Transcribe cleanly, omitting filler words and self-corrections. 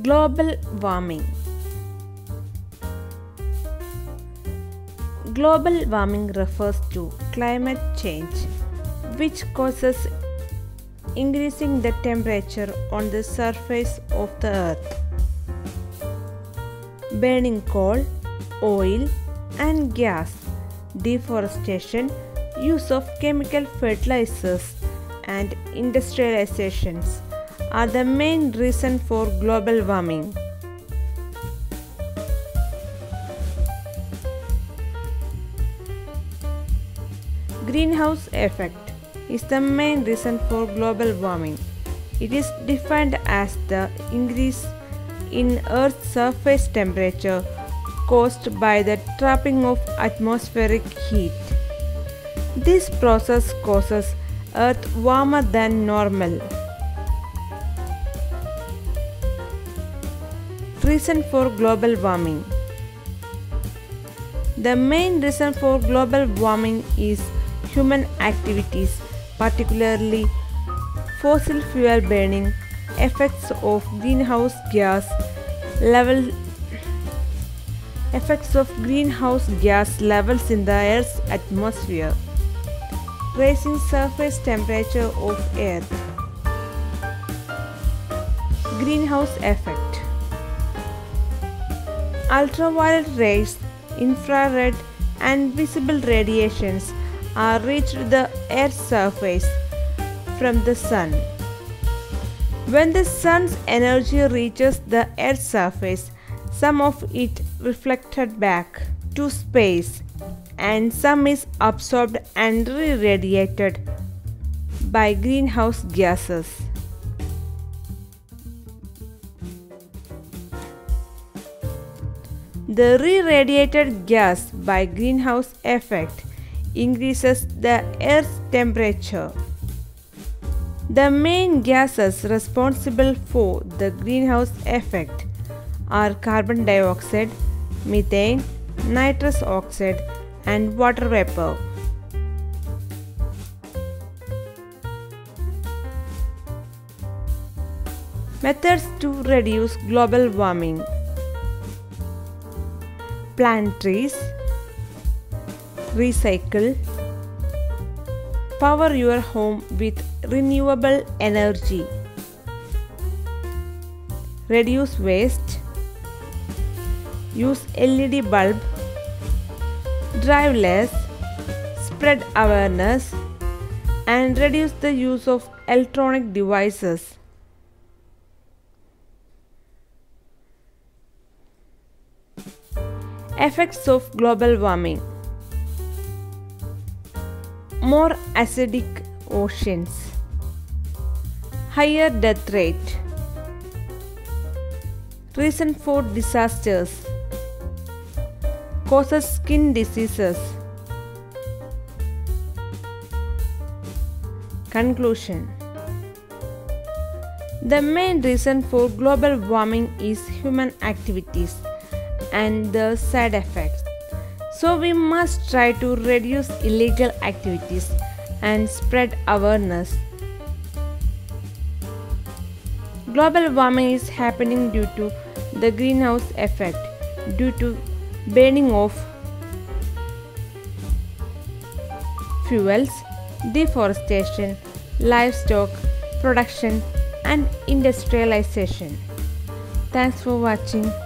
Global warming. Global warming refers to climate change, which causes increasing the temperature on the surface of the earth. Burning coal, oil and gas, deforestation, use of chemical fertilizers and industrializations are the main reason for global warming. Greenhouse effect is the main reason for global warming. It is defined as the increase in Earth's surface temperature caused by the trapping of atmospheric heat. This process causes Earth warmer than normal. Reason for global warming. The main reason for global warming is human activities, particularly fossil fuel burning, effects of greenhouse gas levels in the Earth's atmosphere, raising surface temperature of Earth. Greenhouse effect. Ultraviolet rays, infrared and visible radiations are reached the Earth's surface from the Sun. When the Sun's energy reaches the Earth's surface, some of it reflected back to space and some is absorbed and re-radiated by greenhouse gases. The re-radiated gas by greenhouse effect increases the Earth's temperature. The main gases responsible for the greenhouse effect are carbon dioxide, methane, nitrous oxide, and water vapor. Methods to reduce global warming. Plant trees. Recycle. Power your home with renewable energy. Reduce waste. Use LED bulb. Drive less. Spread awareness and reduce the use of electronic devices. Effects of global warming. More acidic oceans, higher death rate. Reason for disasters. Causes skin diseases. Conclusion. The main reason for global warming is human activities and the side effects. So we must try to reduce illegal activities and spread awareness. Global warming is happening due to the greenhouse effect, due to burning of fuels, deforestation, livestock production and industrialization. Thanks for watching.